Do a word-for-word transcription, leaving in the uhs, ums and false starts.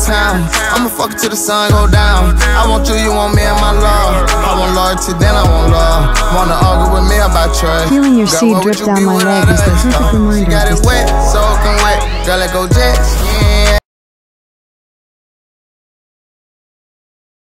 town. I'ma fuck it till the sun go down. I want you, you want me and my love. I want loyalty, then I want love. Wanna argue with me about choice. Feeling your seed drip down my leg is the perfect reminder of this. Got it wet, soaking wet. Girl, let go jets, yeah.